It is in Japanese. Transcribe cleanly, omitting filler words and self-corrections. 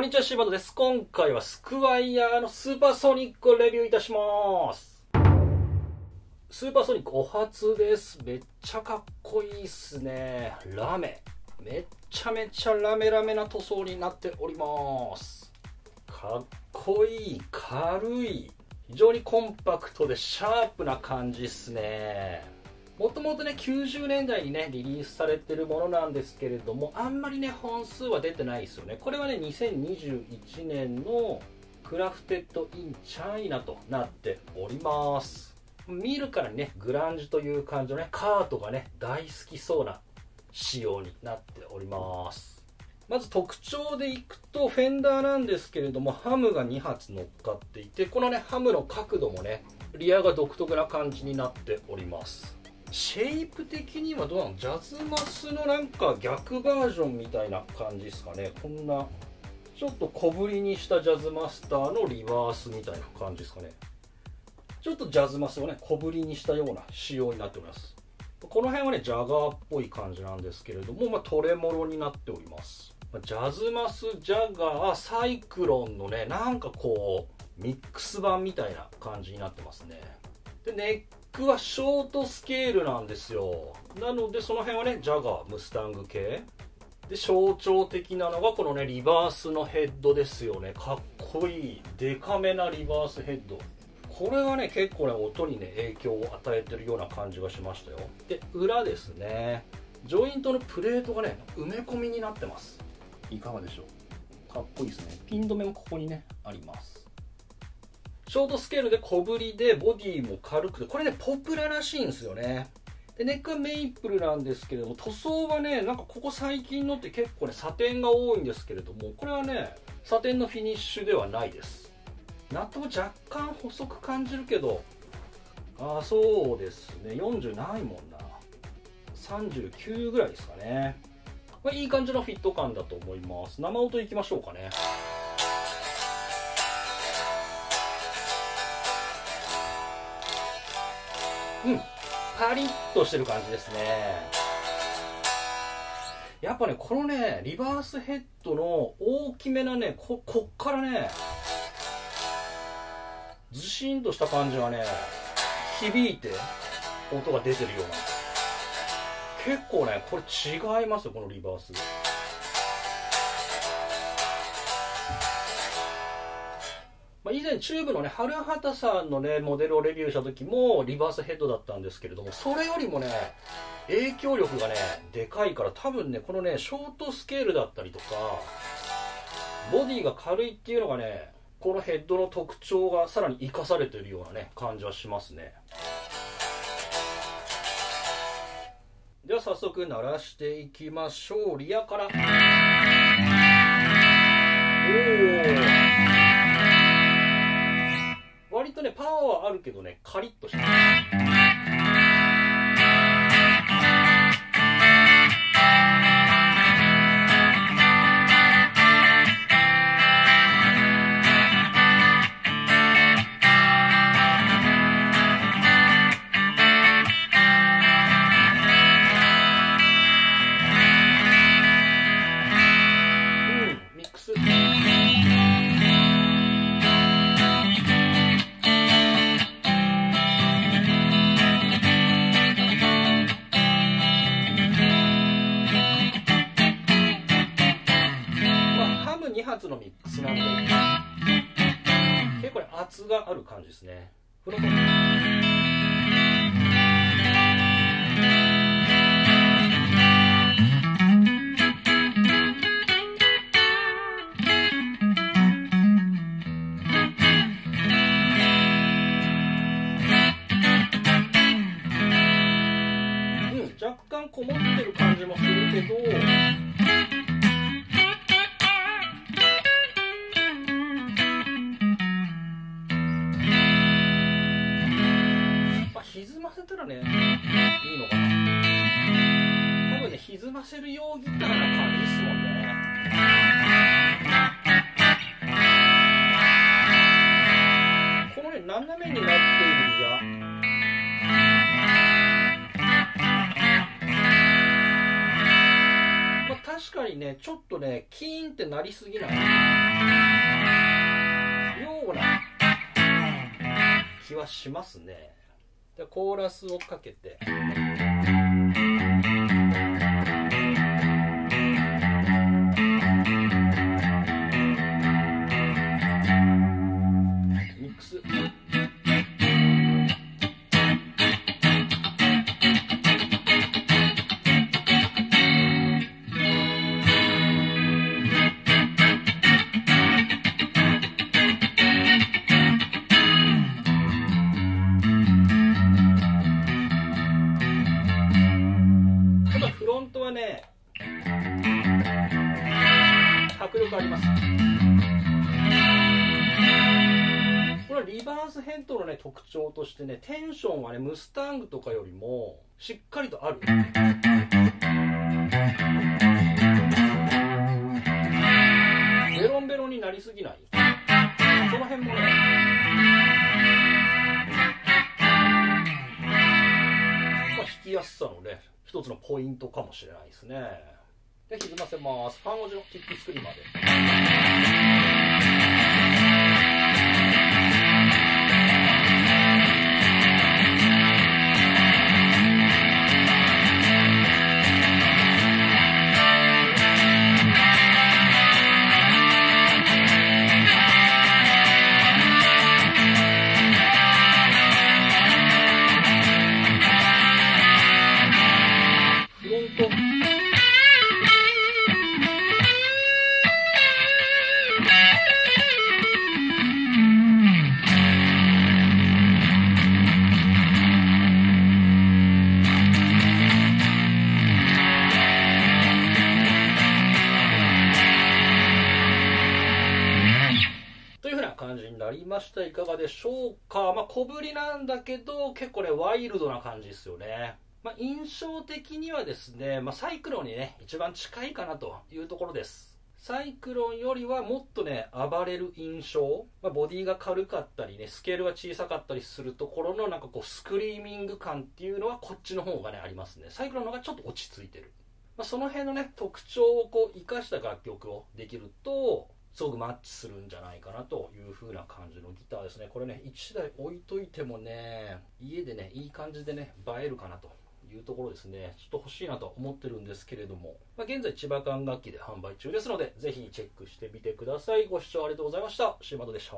こんにちは、シーバードです。今回はスクワイヤーのスーパーソニックをレビューいたします。スーパーソニックお初です。めっちゃかっこいいっすね。ラメ。めっちゃめちゃラメラメな塗装になっております。かっこいい。軽い。非常にコンパクトでシャープな感じっすね。もともとね、90年代にね、リリースされてるものなんですけれども、あんまりね、本数は出てないですよね。これはね、2021年のクラフテッド・イン・チャイナとなっております。見るからにね、グランジという感じのね、カートがね、大好きそうな仕様になっております。まず特徴でいくと、フェンダーなんですけれども、ハムが2発乗っかっていて、このね、ハムの角度もね、リアが独特な感じになっております。シェイプ的にはどうなの？ジャズマスのなんか逆バージョンみたいな感じですかね。こんなちょっと小ぶりにしたジャズマスターのリバースみたいな感じですかね。ちょっとジャズマスをね小ぶりにしたような仕様になっております。この辺はねジャガーっぽい感じなんですけれども、まあ、トレモロになっております。ジャズマス、ジャガー、サイクロンのねなんかこうミックス版みたいな感じになってますね。でネックはショートスケールなんですよ。なのでその辺はねジャガー、ムスタング系で象徴的なのがこのねリバースのヘッドですよね。かっこいいデカめなリバースヘッド、これがね結構ね音にね影響を与えてるような感じがしましたよ。で裏ですね、ジョイントのプレートがね埋め込みになってます。いかがでしょう？かっこいいですね。ピン止めもここにねあります。ショートスケールで小ぶりでボディも軽くて、これねポプラらしいんですよね。でネックはメイプルなんですけれども、塗装はねなんかここ最近のって結構ねサテンが多いんですけれども、これはねサテンのフィニッシュではないです。ナットも若干細く感じるけど、あ、そうですね、40ないもんな、39ぐらいですかね。これいい感じのフィット感だと思います。生音いきましょうかね。うん、パリッとしてる感じですね。やっぱねこのねリバースヘッドの大きめなね こっからねずしんとした感じがね響いて音が出てるような、結構ねこれ違いますよこのリバース。以前チューブのね春畑さんのねモデルをレビューした時もリバースヘッドだったんですけれども、それよりもね影響力がねでかいから、多分ねこのねショートスケールだったりとかボディが軽いっていうのがねこのヘッドの特徴がさらに生かされているようなね感じはしますね。では早速鳴らしていきましょう。リアから、おお、割とねパワーはあるけどねカリッとしてる。うん、ミックス。2発のミックスなんで結構ね圧がある感じですね。フロント若干こもってる感じもするけど。歪ませたらね、いいのかな。多分ね、歪ませるようギターな感じですもんね。このね、斜めになっているリア。まあ、確かにね、ちょっとね、キーンってなりすぎない。気はしますね。でコーラスをかけて、ミックス。迫力あります。これはリバースヘッドのね特徴としてね、テンションはねムスタングとかよりもしっかりとある。ベロンベロンになりすぎない、その辺もね弾きやすさのね一つのポイントかもしれないですね。で歪ませます。パンオジのキックスクリーマーで。フロント。ありました。いかがでしょうか。まあ、小ぶりなんだけど結構ねワイルドな感じですよね。まあ、印象的にはですね、まあ、サイクロンにね一番近いかなというところです。サイクロンよりはもっとね暴れる印象、まあ、ボディが軽かったりねスケールが小さかったりするところのなんかこうスクリーミング感っていうのはこっちの方がねありますね。サイクロンの方がちょっと落ち着いてる、まあ、その辺のね特徴をこう生かした楽曲をできるとすごくマッチするんじゃないかなという風な感じのギターですね。これね1台置いといてもね家でねいい感じでね映えるかなというところですね。ちょっと欲しいなと思ってるんですけれども、まあ、現在千葉管楽器で販売中ですので、ぜひチェックしてみてください。ご視聴ありがとうございました。シーマートでした。